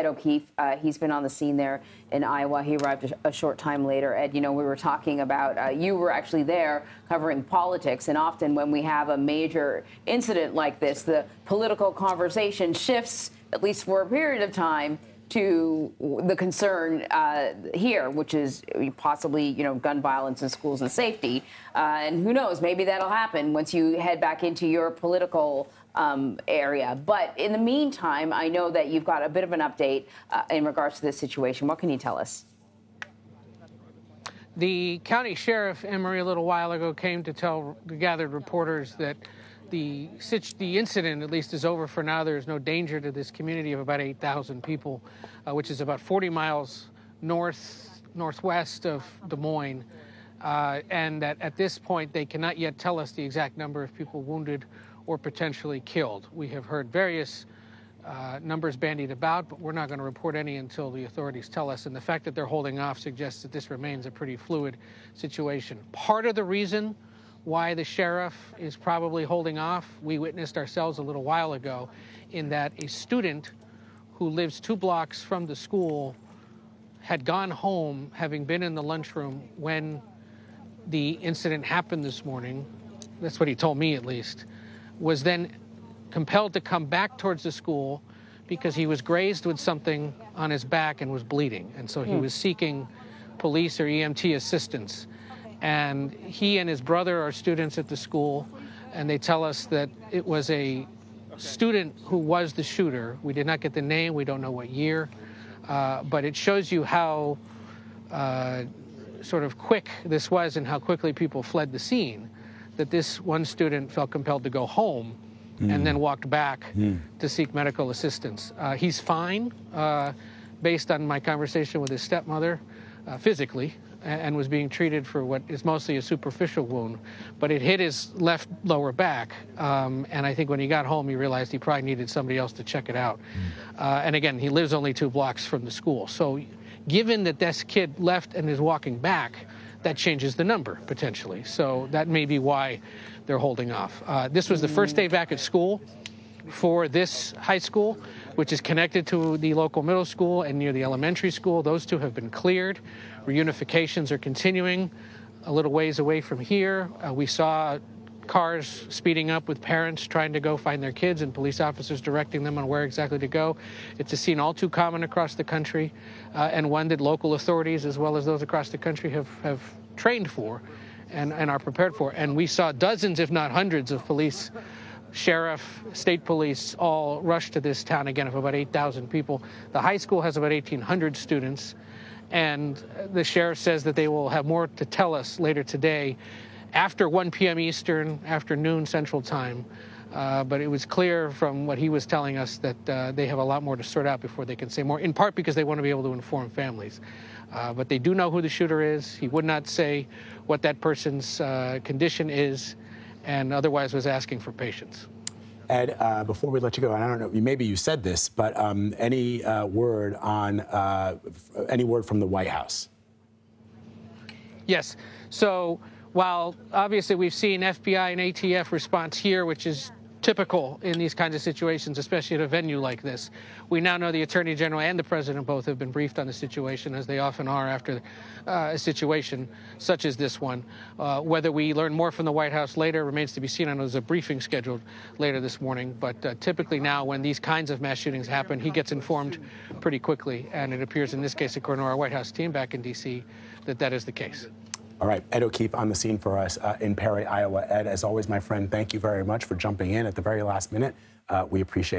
Ed O'Keefe. He's been on the scene there in Iowa. He arrived a short time later. Ed, you know, we were talking about, you were actually there covering politics, and often when we have a major incident like this, the political conversation shifts, at least for a period of time, to the concern here, which is possibly, you know, gun violence in schools and safety. And who knows, maybe that'll happen once you head back into your political area. But in the meantime, I know that you've got a bit of an update in regards to this situation. What can you tell us? The county sheriff, Emery, a little while ago came to tell the gathered reporters that the incident, at least, is over for now. There is no danger to this community of about 8,000 people, which is about 40 miles northwest of Des Moines, and that at this point they cannot yet tell us the exact number of people wounded or potentially killed. We have heard various numbers bandied about, but we're not going to report any until the authorities tell us, and the fact that they're holding off suggests that this remains a pretty fluid situation. Part of the reason why the sheriff is probably holding off, we witnessed ourselves a little while ago, in that a student who lives 2 blocks from the school had gone home, having been in the lunchroom when the incident happened this morning. That's what he told me, at least. Was then compelled to come back towards the school because he was grazed with something on his back and was bleeding, and so he was seeking police or EMT assistance. And he and his brother are students at the school, and they tell us that it was a student who was the shooter. We did not get the name. We don't know what year. But it shows you how sort of quick this was and how quickly people fled the scene, that this one student felt compelled to go home and then walked back to seek medical assistance. He's fine, based on my conversation with his stepmother, physically, and was being treated for what is mostly a superficial wound, but it hit his left lower back, and I think when he got home he realized he probably needed somebody else to check it out. And again, he lives only 2 blocks from the school, so given that this kid left and is walking back, that changes the number potentially, so that may be why they're holding off. This was the first day back at school for this high school, which is connected to the local middle school and near the elementary school. Those two have been cleared. Reunifications are continuing a little ways away from here. We saw cars speeding up with parents trying to go find their kids and police officers directing them on where exactly to go. It's a scene all too common across the country, and one that local authorities as well as those across the country have trained for and are prepared for. And we saw dozens, if not hundreds, of police, sheriff, state police, all rushed to this town, again, of about 8,000 people. The high school has about 1,800 students, and the sheriff says that they will have more to tell us later today after 1 p.m. Eastern, after noon Central Time. But it was clear from what he was telling us that they have a lot more to sort out before they can say more, in part because they want to be able to inform families. But they do know who the shooter is. He would not say what that person's condition is, and otherwise was asking for patience. Ed, before we let you go, and I don't know, maybe you said this, but any word on any word from the White House? Yes. So while obviously we've seen FBI and ATF response here, which is typical in these kinds of situations, especially at a venue like this, we now know the Attorney General and the President both have been briefed on the situation, as they often are after a situation such as this one. Whether we learn more from the White House later remains to be seen. I know there's a briefing scheduled later this morning, but typically now when these kinds of mass shootings happen, he gets informed pretty quickly, and it appears in this case, according to our White House team back in D.C., that that is the case. All right, Ed O'Keefe on the scene for us in Perry, Iowa. Ed, as always, my friend, thank you very much for jumping in at the very last minute. We appreciate it.